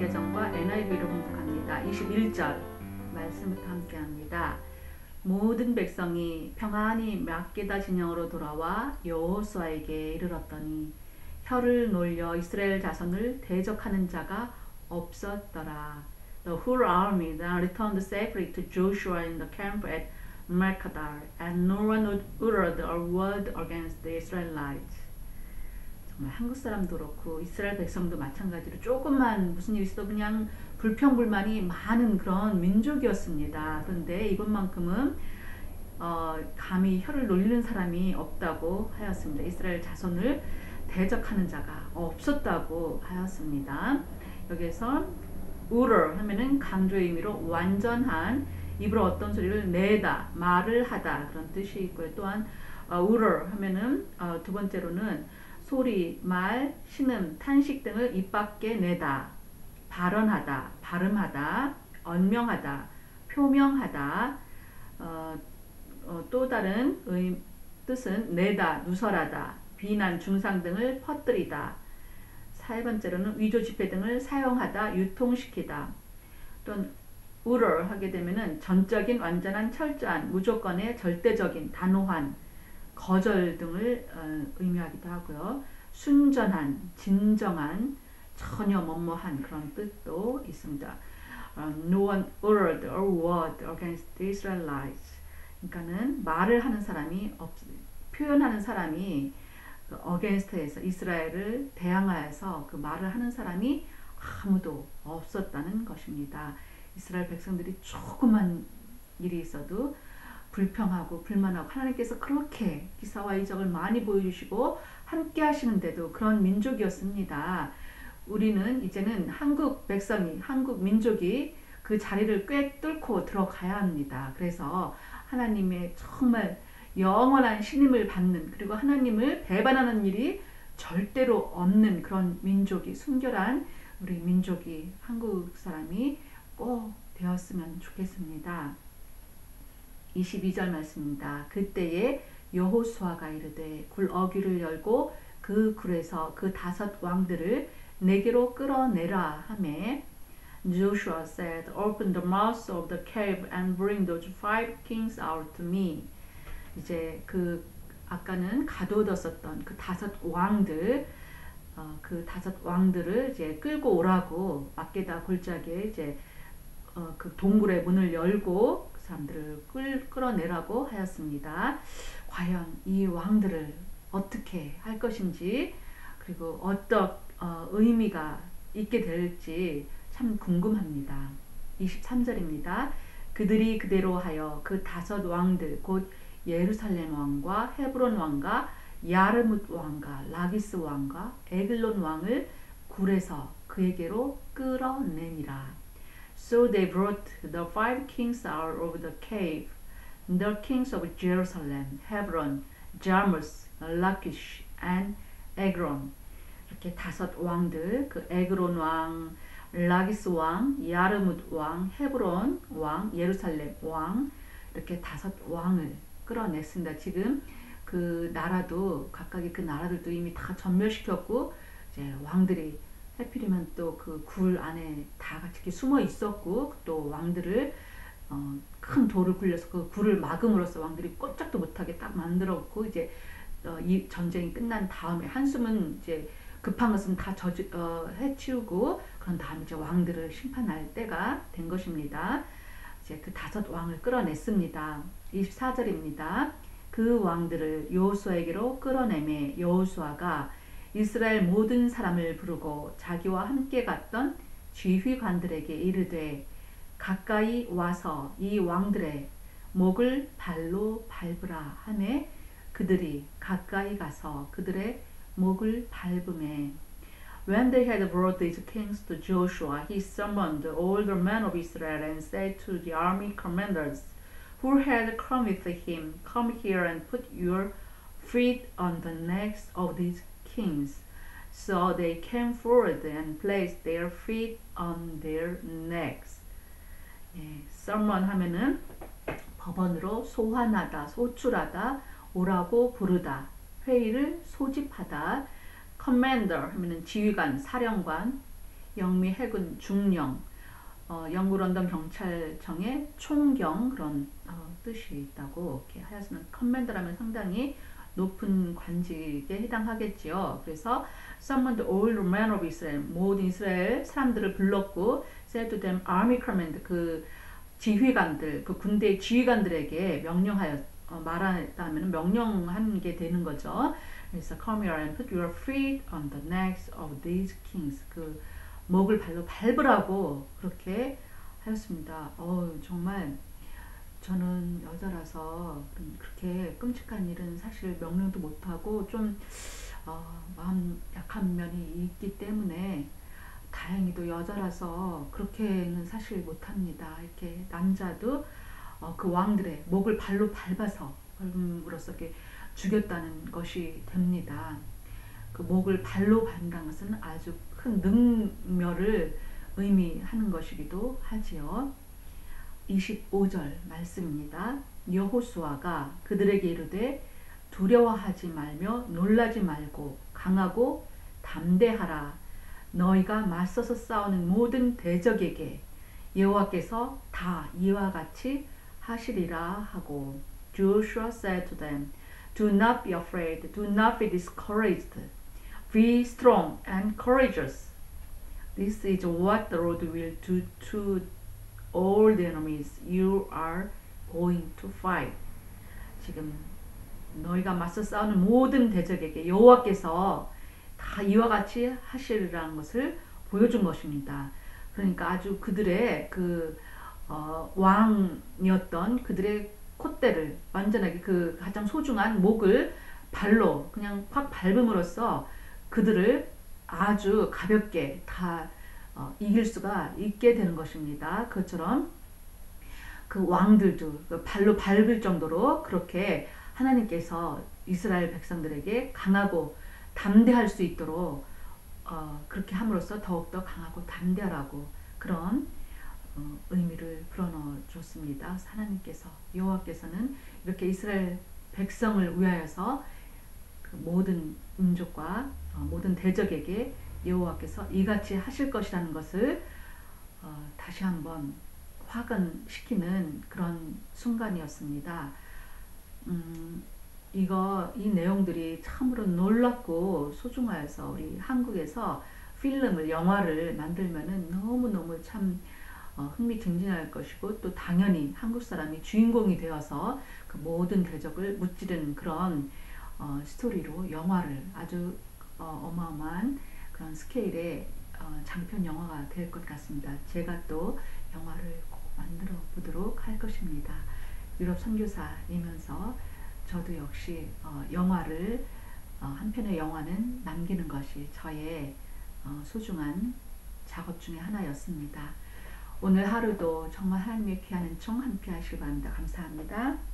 개정과 NIV로 공독합니다. 21절 말씀부터 함께합니다. 모든 백성이 평안히 막게다 진영으로 돌아와 여호수아에게 이르렀더니 혀를 놀려 이스라엘 자손을 대적하는 자가 없었더라. The whole army then returned safely to Joshua in the camp at Makkedah, and no one uttered a word against the Israelites. 정말 한국 사람도 그렇고 이스라엘 백성도 마찬가지로 조금만 무슨 일이 있어도 그냥 불평불만이 많은 그런 민족이었습니다. 그런데 이것만큼은 감히 혀를 놀리는 사람이 없다고 하였습니다. 이스라엘 자손을 대적하는 자가 없었다고 하였습니다. 여기에서 utter 하면은 강조의 의미로 완전한, 입으로 어떤 소리를 내다, 말을 하다 그런 뜻이 있고요. 또한 utter 하면은 두 번째로는 소리, 말, 신음, 탄식 등을 입 밖에 내다, 발언하다, 발음하다, 언명하다, 표명하다. 또 다른 뜻은 내다, 누설하다, 비난, 중상 등을 퍼뜨리다. 세 번째로는 위조 지폐 등을 사용하다, 유통시키다. 또는 utter 하게 되면은 전적인, 완전한, 철저한, 무조건의, 절대적인, 단호한, 거절 등을 의미하기도 하고요. 순전한, 진정한, 전혀 뭐뭐한 그런 뜻도 있습니다. No one uttered a word against the Israelites. 그러니까는 말을 하는 사람이 표현하는 사람이 against에서 이스라엘을 대항하여서 그 말을 하는 사람이 아무도 없었다는 것입니다. 이스라엘 백성들이 조그만 일이 있어도 불평하고 불만하고 하나님께서 그렇게 기사와 이적을 많이 보여주시고 함께 하시는데도 그런 민족이었습니다. 우리는 이제는 한국 백성이, 한국 민족이 그 자리를 꽤 뚫고 들어가야 합니다. 그래서 하나님의 정말 영원한 신임을 받는, 그리고 하나님을 배반하는 일이 절대로 없는 그런 민족이, 순결한 우리 민족이, 한국 사람이 꼭 되었으면 좋겠습니다. 22절 말씀입니다. 그때에 여호수아가 이르되 굴 어귀를 열고 그 굴에서 그 5 왕들을 내게로 끌어내라 하매 Joshua said, Open the mouth of the cave and bring those 5 kings out to me. 이제 그 아까는 가둬뒀었던 그 5 왕들, 그 5 왕들을 이제 끌고 오라고 막게다 골짜기에 이제 그 동굴의 문을 열고 사람들을 끌어내라고 하였습니다. 과연 이 왕들을 어떻게 할 것인지, 그리고 어떤 의미가 있게 될지 참 궁금합니다. 23절입니다. 그들이 그대로 하여 그 5 왕들 곧 예루살렘 왕과 헤브론 왕과 야르뭇 왕과 라기스 왕과 에글론 왕을 굴에서 그에게로 끌어내니라. So they brought the 5 kings out of the cave, the kings of Jerusalem, Hebron, Jarmuth, Lachish, and Eglon. 이렇게 5 왕들, 그 에그론 왕, 라기스 왕, 야르뭇 왕, 헤브론 왕, 예루살렘 왕, 이렇게 5 왕을 끌어냈습니다. 지금 그 나라도, 각각의 그 나라들도 이미 다 전멸시켰고, 이제 왕들이 하필이면 또 그 굴 안에 다 같이 이렇게 숨어 있었고, 또 왕들을 큰 돌을 굴려서 그 굴을 막음으로써 왕들이 꼼짝도 못하게 딱 만들었고, 이제 이 전쟁이 끝난 다음에 한숨은 이제 급한 것은 다 해치우고, 그런 다음에 이제 왕들을 심판할 때가 된 것입니다. 이제 그 5 왕을 끌어냈습니다. 24절입니다. 그 왕들을 여호수아에게로 끌어내매 여호수아가 이스라엘 모든 사람을 부르고 자기와 함께 갔던 지휘관들에게 이르되 가까이 와서 이 왕들의 목을 발로 밟으라 하매 그들이 가까이 가서 그들의 목을 밟음에 When they had brought these kings to Joshua, he summoned all the men of Israel and said to the army commanders who had come with him, Come here and put your feet on the necks of these kings. So they came forward and placed their feet on their necks. 예, summon 하면은 법원으로 소환하다, 소출하다, 오라고 부르다, 회의를 소집하다. commander 하면은 지휘관, 사령관, 영미 해군 중령, 영구 런던 경찰청의 총경, 그런 뜻이 있다고 이렇게 하였으면 커맨더라면 상당히 높은 관직에 해당하겠지요. 그래서 summoned all the men of Israel, 모든 이스라엘 사람들을 불렀고 said to them army command, 그 지휘관들, 그 군대의 지휘관들에게 명령하였, 말하다면 명령한 게 되는 거죠. 그래서 come here and put your feet on the necks of these kings, 그 목을 발로 밟으라고 그렇게 하였습니다. 정말 저는 여자라서 그렇게 끔찍한 일은 사실 명령도 못하고 좀 마음 약한 면이 있기 때문에 다행히도 여자라서 그렇게는 사실 못합니다. 이렇게 남자도 그 왕들의 목을 발로 밟아서 그로서 이렇게 죽였다는 것이 됩니다. 그 목을 발로 밟는 것은 아주 큰 능멸을 의미하는 것이기도 하지요. 25절 말씀입니다. 여호수아가 그들에게 이르되 두려워하지 말며 놀라지 말고 강하고 담대하라. 너희가 맞서서 싸우는 모든 대적에게 여호와께서 다 이와 같이 하시리라 하고. Joshua said to them, Do not be afraid, do not be discouraged. Be strong and courageous. This is what the Lord will do to all the enemies you are going to fight. 지금 너희가 맞서 싸우는 모든 대적에게 여호와께서 다 이와 같이 하시리라는 것을 보여준 것입니다. 그러니까 아주 그들의 그 왕이었던 그들의 콧대를 완전하게, 그 가장 소중한 목을 발로 그냥 확 밟음으로써 그들을 아주 가볍게 다 이길 수가 있게 되는 것입니다. 그것처럼 그 왕들도 발로 밟을 정도로 그렇게 하나님께서 이스라엘 백성들에게 강하고 담대할 수 있도록 그렇게 함으로써 더욱더 강하고 담대하라고 그런 의미를 불어넣어 줬습니다. 하나님께서, 여호와께서는 이렇게 이스라엘 백성을 위하여서 그 모든 민족과 모든 대적에게 여호와께서 이같이 하실 것이라는 것을 다시 한번 확언시키는 그런 순간이었습니다. 이 내용들이 참으로 놀랍고 소중하여서 우리 한국에서 필름을, 영화를 만들면은 너무너무 참 흥미진진할 것이고, 또 당연히 한국 사람이 주인공이 되어서 그 모든 대적을 무찌르는 그런 스토리로 영화를, 아주 어마어마한 그런 스케일의 장편 영화가 될 것 같습니다. 제가 또 영화를 꼭 만들어 보도록 할 것입니다. 유럽 선교사이면서 저도 역시 영화를, 한 편의 영화는 남기는 것이 저의 소중한 작업 중에 하나였습니다. 오늘 하루도 정말 하나님의 귀한 은총 함께 하시길 바랍니다. 감사합니다.